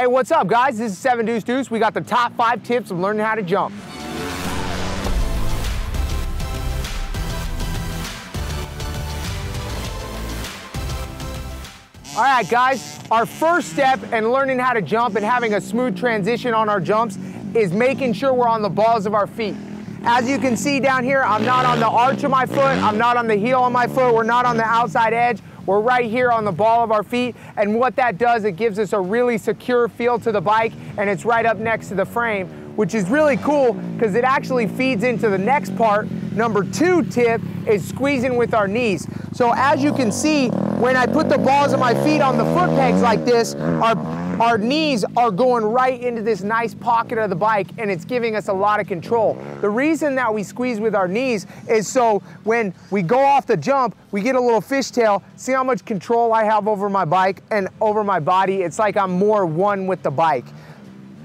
Hey, what's up, guys? This is 7 Deuce Deuce. We got the top 5 tips of learning how to jump. All right, guys, our first step in learning how to jump and having a smooth transition on our jumps is making sure we're on the balls of our feet. As you can see down here, I'm not on the arch of my foot, I'm not on the heel of my foot, we're not on the outside edge, we're right here on the ball of our feet. And what that does, it gives us a really secure feel to the bike, and it's right up next to the frame, which is really cool because it actually feeds into the next part. Number 2 tip is squeezing with our knees. So as you can see, when I put the balls of my feet on the foot pegs like this, our knees are going right into this nice pocket of the bike, and it's giving us a lot of control. The reason that we squeeze with our knees is so when we go off the jump, we get a little fishtail. See how much control I have over my bike and over my body? It's like I'm more one with the bike.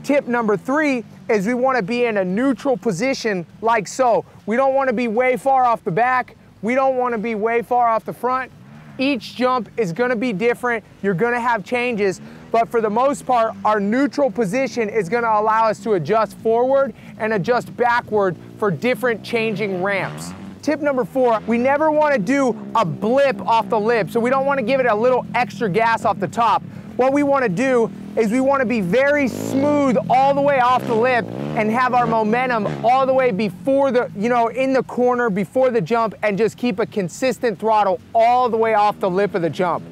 Tip number 3 is we wanna be in a neutral position like so. We don't wanna be way far off the back. We don't wanna be way far off the front. Each jump is gonna be different. You're gonna have changes. But for the most part, our neutral position is gonna allow us to adjust forward and adjust backward for different changing ramps. Tip number 4, we never wanna do a blip off the lip, so we don't wanna give it a little extra gas off the top. What we wanna do is we wanna be very smooth all the way off the lip and have our momentum all the way before the, in the corner, before the jump, and just keep a consistent throttle all the way off the lip of the jump.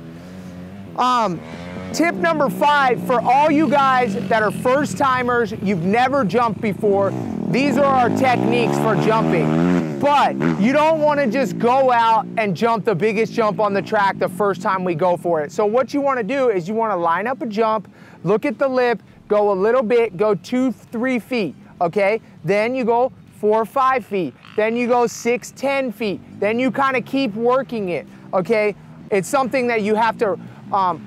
Tip number 5, for all you guys that are first timers, you've never jumped before, these are our techniques for jumping. But you don't wanna just go out and jump the biggest jump on the track the first time we go for it. So what you wanna do is you wanna line up a jump, look at the lip, go a little bit, go 2-3 feet, okay? Then you go 4-5 feet, then you go 6-10 feet, then you kinda keep working it, okay? It's something that you have to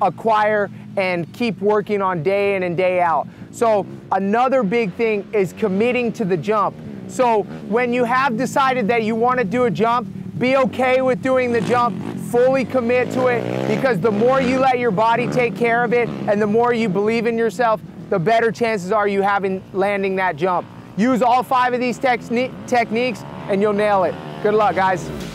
acquire and keep working on day in and day out. So another big thing is committing to the jump. So when you have decided that you want to do a jump, be okay with doing the jump, fully commit to it, because the more you let your body take care of it and the more you believe in yourself, the better chances are you having landing that jump. Use all 5 of these techniques and you'll nail it. Good luck, guys.